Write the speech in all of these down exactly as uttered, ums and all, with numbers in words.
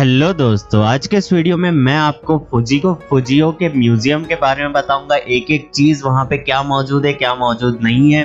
Hello दोस्तों, आज के इस वीडियो में मैं आपको फुजिको फुजियो के म्यूजियम के बारे में बताऊंगा। एक एक चीज़ वहां पे क्या मौजूद है क्या मौजूद नहीं है।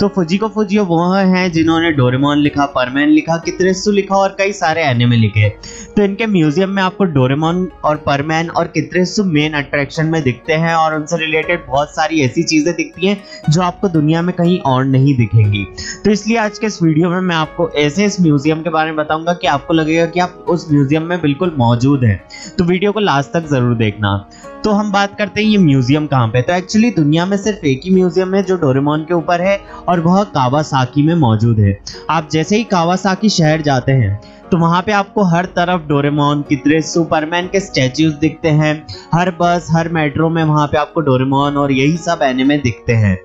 तो फुजिको फुजियो वो हैं जिन्होंने डोरेमोन लिखा, परमैन लिखा, कितरेत्सु लिखा और कई सारे एनिमे लिखे। तो इनके म्यूजियम में आपको डोरेमोन और परमैन और कितरेत्सु मेन अट्रैक्शन में दिखते हैं और उनसे रिलेटेड बहुत सारी ऐसी चीज़ें दिखती हैं जो आपको दुनिया में कहीं और नहीं दिखेंगी। तो इसलिए आज के इस वीडियो में मैं आपको ऐसे इस म्यूजियम के बारे में बताऊँगा कि आपको लगेगा कि आप उस म्यूजियम में बिल्कुल मौजूद हैं। तो वीडियो को लास्ट तक ज़रूर देखना। तो हम बात करते हैं ये म्यूजियम कहाँ पे। तो एक्चुअली दुनिया में सिर्फ एक ही म्यूजियम है जो डोरेमोन के ऊपर है और वह कावासाकी में मौजूद है। आप जैसे ही कावासाकी शहर जाते हैं तो वहाँ पे आपको हर तरफ डोरेमोन, कितरेत्सु, परमैन के स्टैच्यूज दिखते हैं। हर बस, हर मेट्रो में वहाँ पे आपको डोरेमोन और यही सब एनिमे दिखते हैं।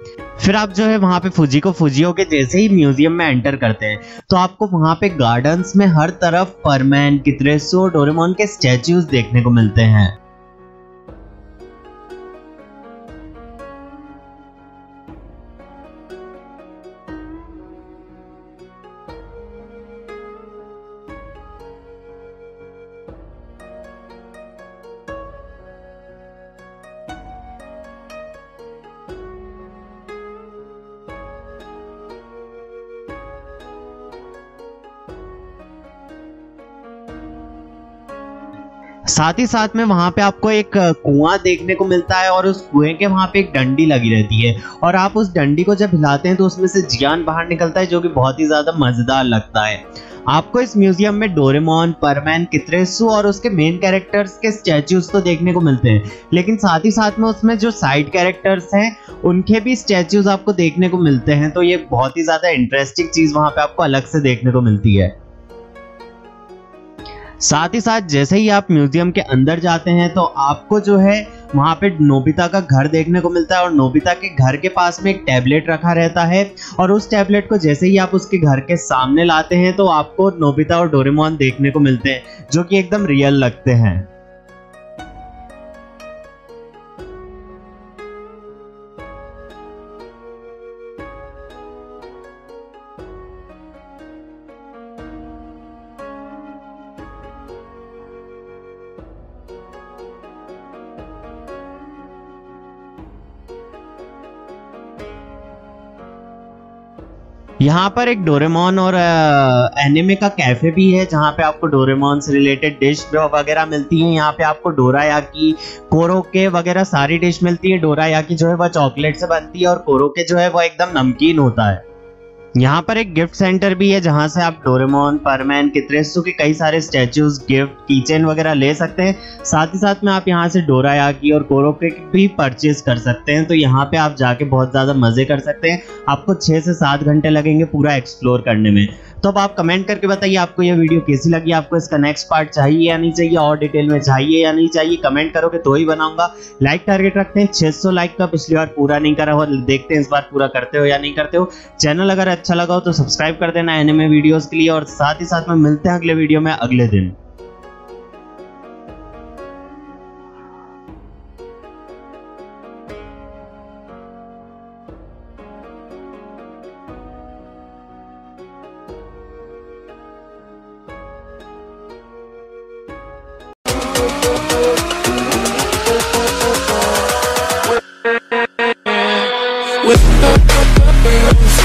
फिर आप जो है वहाँ पे फुजिको फुजियो के जैसे ही म्यूजियम में एंटर करते हैं तो आपको वहाँ पे गार्डन्स में हर तरफ परमैन, कितरेत्सु और डोरेमोन के स्टैच्यूज देखने को मिलते हैं। साथ ही साथ में वहाँ पे आपको एक कुआं देखने को मिलता है और उस कुएं के वहाँ पे एक डंडी लगी रहती है और आप उस डंडी को जब हिलाते हैं तो उसमें से जियान बाहर निकलता है, जो कि बहुत ही ज़्यादा मज़ेदार लगता है। आपको इस म्यूजियम में डोरेमोन, परमैन, कितरेत्सु और उसके मेन कैरेक्टर्स के स्टैचूज तो देखने को मिलते हैं, लेकिन साथ ही साथ में उसमें जो साइड कैरेक्टर्स हैं उनके भी स्टैचूज आपको देखने को मिलते हैं। तो ये बहुत ही ज़्यादा इंटरेस्टिंग चीज़ वहाँ पर आपको अलग से देखने को मिलती है। साथ ही साथ जैसे ही आप म्यूजियम के अंदर जाते हैं तो आपको जो है वहाँ पे नोबिता का घर देखने को मिलता है और नोबिता के घर के पास में एक टैबलेट रखा रहता है और उस टैबलेट को जैसे ही आप उसके घर के सामने लाते हैं तो आपको नोबिता और डोरेमोन देखने को मिलते हैं, जो कि एकदम रियल लगते हैं। यहाँ पर एक डोरेमोन और एनिमे का कैफ़े भी है जहाँ पे आपको डोरेमोन से रिलेटेड डिश वगैरह मिलती है। यहाँ पे आपको डोरायाकी, कोरोके वगैरह सारी डिश मिलती है। डोरायाकी जो है वह चॉकलेट से बनती है और कोरोके जो है वह एकदम नमकीन होता है। यहाँ पर एक गिफ्ट सेंटर भी है जहाँ से आप डोरेमोन, परमैन, कितरेत्सु के कई सारे स्टैचूज, गिफ्ट, कीचेन वगैरह ले सकते हैं। साथ ही साथ में आप यहाँ से डोरायाकी और कोरोके भी परचेज कर सकते हैं। तो यहाँ पे आप जाके बहुत ज़्यादा मज़े कर सकते हैं। आपको छः से सात घंटे लगेंगे पूरा एक्सप्लोर करने में। तो अब आप कमेंट करके बताइए आपको यह वीडियो कैसी लगी, आपको इसका नेक्स्ट पार्ट चाहिए या नहीं चाहिए, और डिटेल में चाहिए या नहीं चाहिए। कमेंट करोगे तो ही बनाऊंगा। लाइक टारगेट रखते हैं छह सौ लाइक का, पिछली बार पूरा नहीं करा हो, देखते हैं इस बार पूरा करते हो या नहीं करते हो। चैनल अगर अच्छा लगा हो तो सब्सक्राइब कर देना एनिमे वीडियोज़ के लिए और साथ ही साथ में मिलते हैं अगले वीडियो में अगले दिन। With